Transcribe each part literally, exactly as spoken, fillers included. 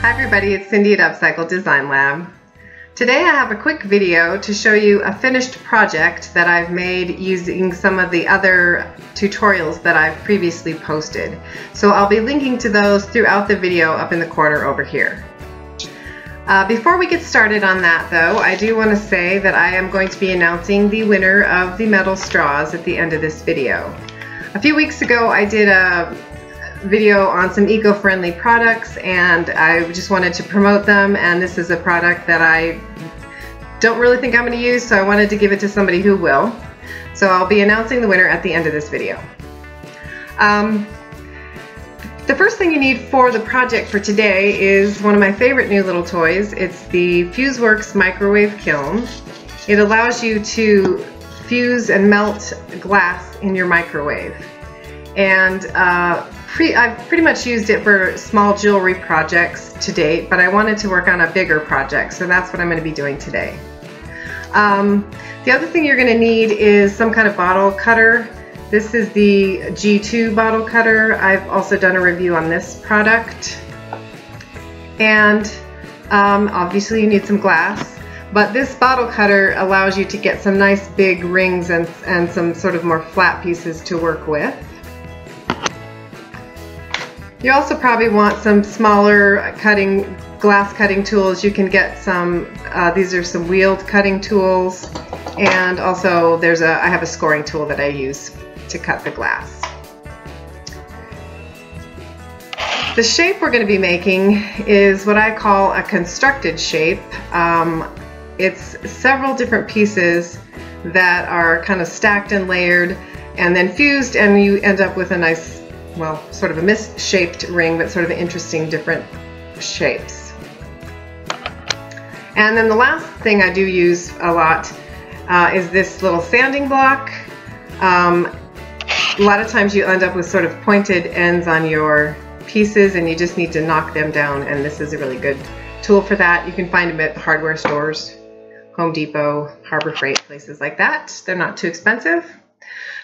Hi everybody, it's Cindy at Upcycle Design Lab. Today I have a quick video to show you a finished project that I've made using some of the other tutorials that I've previously posted. So I'll be linking to those throughout the video up in the corner over here. Uh, before we get started on that though, I do want to say that I am going to be announcing the winner of the metal straws at the end of this video. A few weeks ago I did a video on some eco-friendly products and I just wanted to promote them, and this is a product that I don't really think I'm going to use, so I wanted to give it to somebody who will. So I'll be announcing the winner at the end of this video. Um, the first thing you need for the project for today is one of my favorite new little toys. It's the Fuseworks Microwave Kiln. It allows you to fuse and melt glass in your microwave. And uh, pre I've pretty much used it for small jewelry projects to date, but I wanted to work on a bigger project, so that's what I'm going to be doing today. Um, the other thing you're going to need is some kind of bottle cutter. This is the G two bottle cutter. I've also done a review on this product. And um, obviously you need some glass. But this bottle cutter allows you to get some nice big rings and, and some sort of more flat pieces to work with. You also probably want some smaller cutting, glass cutting tools. You can get some, uh, these are some wheeled cutting tools, and also there's a, I have a scoring tool that I use to cut the glass. The shape we're going to be making is what I call a constructed shape. Um, it's several different pieces that are kind of stacked and layered and then fused, and you end up with a nice, well, sort of a misshaped ring, but sort of interesting different shapes. And then the last thing I do use a lot uh, is this little sanding block. Um, a lot of times you end up with sort of pointed ends on your pieces and you just need to knock them down, and this is a really good tool for that. You can find them at hardware stores, Home Depot, Harbor Freight, places like that. They're not too expensive.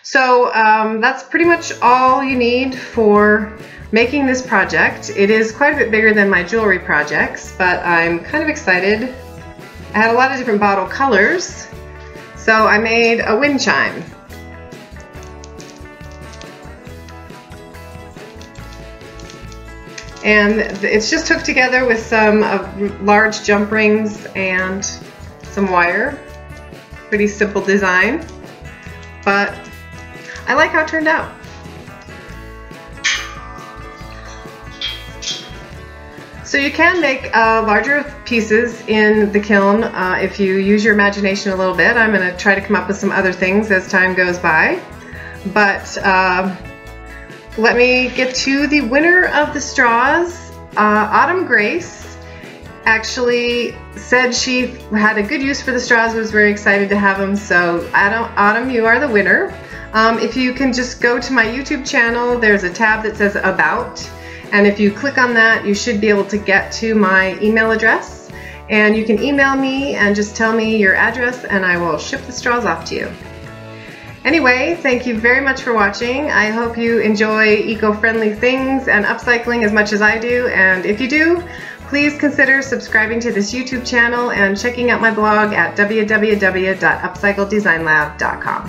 So um, that's pretty much all you need for making this project. It is quite a bit bigger than my jewelry projects, but I'm kind of excited. I had a lot of different bottle colors, so I made a wind chime. And it's just hooked together with some uh, large jump rings and some wire. Pretty simple design, but I like how it turned out. So you can make uh, larger pieces in the kiln uh, if you use your imagination a little bit. I'm going to try to come up with some other things as time goes by. But uh, let me get to the winner of the straws. Uh, Autumn Grace actually said she had a good use for the straws, was very excited to have them. So Autumn, you are the winner. Um, if you can just go to my YouTube channel, there's a tab that says About, and if you click on that, you should be able to get to my email address, and you can email me and just tell me your address and I will ship the straws off to you. Anyway, thank you very much for watching. I hope you enjoy eco-friendly things and upcycling as much as I do, and if you do, please consider subscribing to this YouTube channel and checking out my blog at w w w dot upcycle design lab dot com.